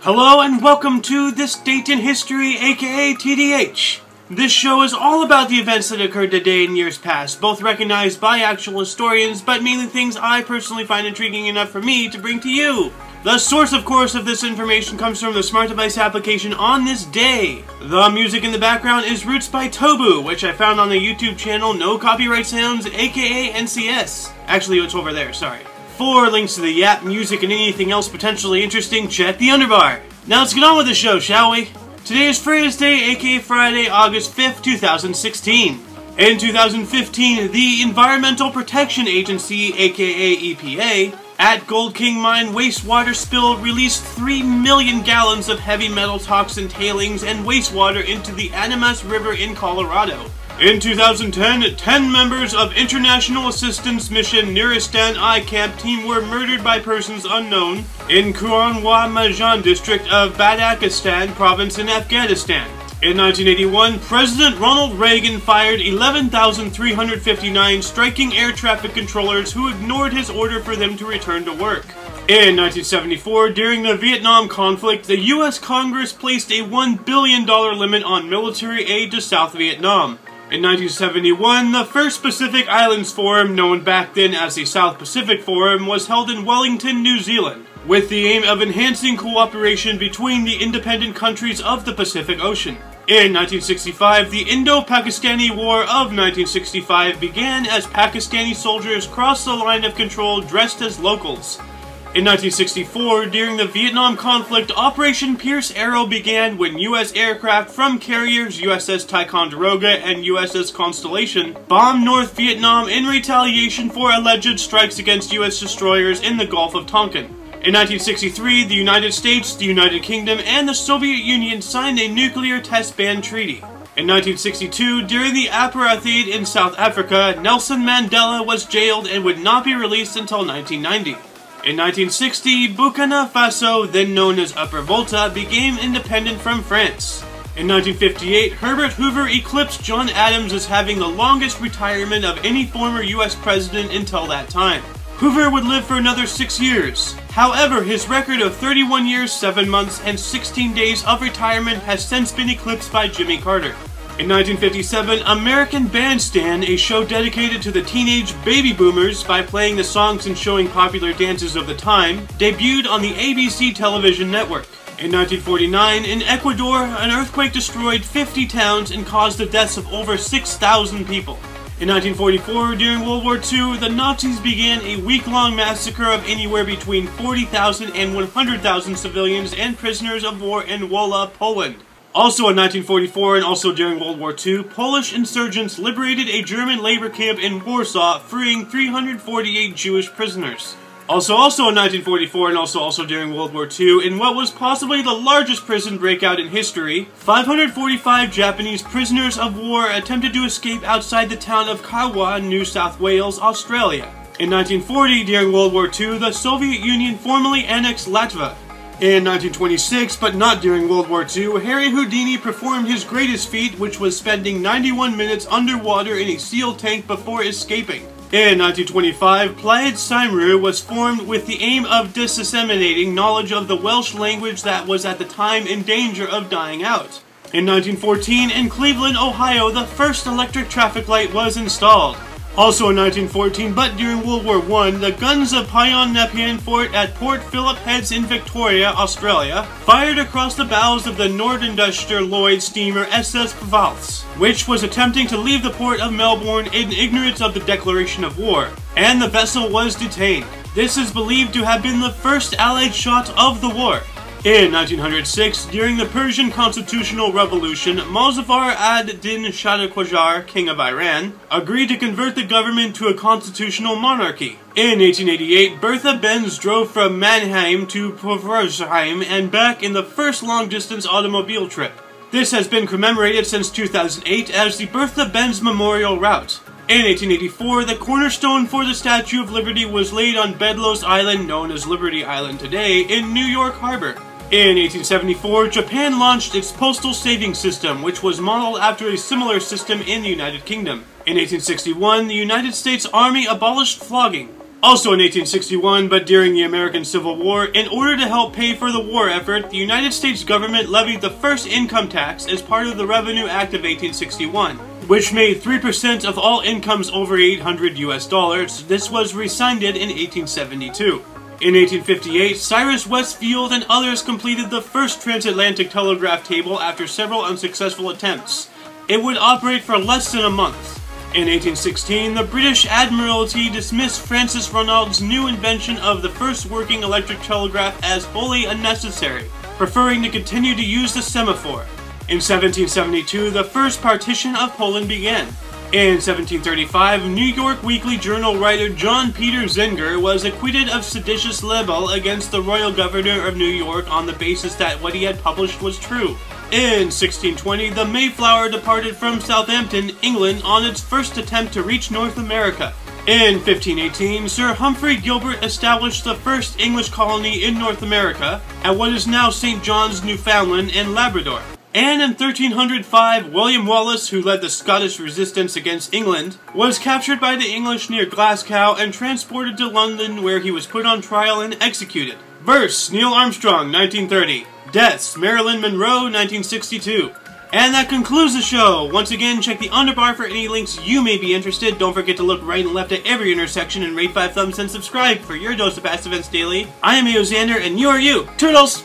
Hello and welcome to This Date in History, aka TDH. This show is all about the events that occurred today in years past, both recognized by actual historians, but mainly things I personally find intriguing enough for me to bring to you. The source, of course, of this information comes from the smart device application on this day. The music in the background is Roots by Tobu, which I found on the YouTube channel No Copyright Sounds, aka NCS. Actually, it's over there, sorry. For links to the Yap music and anything else potentially interesting, check the underbar. Now let's get on with the show, shall we? Today is Freya's Day, aka Friday, August 5th, 2016. In 2015, the Environmental Protection Agency, aka EPA, at Gold King Mine wastewater spill released 3 million gallons of heavy metal toxin tailings and wastewater into the Animas River in Colorado. In 2010, 10 members of International Assistance Mission Nuristan I Camp team were murdered by persons unknown in Kuran wa Munjan district of Badakhshan province in Afghanistan. In 1981, President Ronald Reagan fired 11,359 striking air traffic controllers who ignored his order for them to return to work. In 1974, during the Vietnam conflict, the U.S. Congress placed a $1 billion limit on military aid to South Vietnam. In 1971, the first Pacific Islands Forum, known back then as the South Pacific Forum, was held in Wellington, New Zealand, with the aim of enhancing cooperation between the independent countries of the Pacific Ocean. In 1965, the Indo-Pakistani War of 1965 began as Pakistani soldiers crossed the line of control dressed as locals. In 1964, during the Vietnam conflict, Operation Pierce Arrow began when U.S. aircraft from carriers USS Ticonderoga and USS Constellation bombed North Vietnam in retaliation for alleged strikes against U.S. destroyers in the Gulf of Tonkin. In 1963, the United States, the United Kingdom, and the Soviet Union signed a nuclear test ban treaty. In 1962, during the apartheid in South Africa, Nelson Mandela was jailed and would not be released until 1990. In 1960, Burkina Faso, then known as Upper Volta, became independent from France. In 1958, Herbert Hoover eclipsed John Adams as having the longest retirement of any former US president until that time. Hoover would live for another 6 years. However, his record of 31 years, 7 months, and 16 days of retirement has since been eclipsed by Jimmy Carter. In 1957, American Bandstand, a show dedicated to the teenage baby boomers by playing the songs and showing popular dances of the time, debuted on the ABC television network. In 1949, in Ecuador, an earthquake destroyed 50 towns and caused the deaths of over 6,000 people. In 1944, during World War II, the Nazis began a week-long massacre of anywhere between 40,000 and 100,000 civilians and prisoners of war in Wola, Poland. Also in 1944 and also during World War II, Polish insurgents liberated a German labor camp in Warsaw, freeing 348 Jewish prisoners. Also in 1944 and also during World War II, in what was possibly the largest prison breakout in history, 545 Japanese prisoners of war attempted to escape outside the town of Kawa, New South Wales, Australia. In 1940, during World War II, the Soviet Union formally annexed Latvia. In 1926, but not during World War II, Harry Houdini performed his greatest feat, which was spending 91 minutes underwater in a sealed tank before escaping. In 1925, Plaid Cymru was formed with the aim of disseminating knowledge of the Welsh language that was at the time in danger of dying out. In 1914, in Cleveland, Ohio, the first electric traffic light was installed. Also in 1914, but during World War I, the guns of Pion Nepean Fort at Port Phillip Heads in Victoria, Australia, fired across the bows of the Noordenduister Lloyd steamer SS Pfalz, which was attempting to leave the port of Melbourne in ignorance of the declaration of war, and the vessel was detained. This is believed to have been the first Allied shot of the war. In 1906, during the Persian Constitutional Revolution, Mozaffar ad-Din Shah Qajar, King of Iran, agreed to convert the government to a constitutional monarchy. In 1888, Bertha Benz drove from Mannheim to Pforzheim and back in the first long-distance automobile trip. This has been commemorated since 2008 as the Bertha Benz Memorial Route. In 1884, the cornerstone for the Statue of Liberty was laid on Bedlos Island, known as Liberty Island today, in New York Harbor. In 1874, Japan launched its postal savings system, which was modeled after a similar system in the United Kingdom. In 1861, the United States Army abolished flogging. also in 1861, but during the American Civil War. In order to help pay for the war effort, the United States government levied the first income tax as part of the Revenue Act of 1861, which made 3% of all incomes over $800 US. This was rescinded in 1872. In 1858, Cyrus Westfield and others completed the first transatlantic telegraph cable after several unsuccessful attempts. It would operate for less than a month. In 1816, the British Admiralty dismissed Francis Ronald's new invention of the first working electric telegraph as wholly unnecessary, preferring to continue to use the semaphore. In 1772, the first partition of Poland began. In 1735, New York Weekly Journal writer John Peter Zenger was acquitted of seditious libel against the royal governor of New York on the basis that what he had published was true. In 1620, the Mayflower departed from Southampton, England, on its first attempt to reach North America. In 1518, Sir Humphrey Gilbert established the first English colony in North America at what is now St. John's, Newfoundland and Labrador. And in 1305, William Wallace, who led the Scottish resistance against England, was captured by the English near Glasgow and transported to London, where he was put on trial and executed. Verse: Neil Armstrong, 1930. Deaths: Marilyn Monroe, 1962. And that concludes the show. Once again, check the underbar for any links you may be interested. Don't forget to look right and left at every intersection and rate 5 thumbs and subscribe for your dose of Past Events Daily. I am AO Xander, and you are you. Toodles!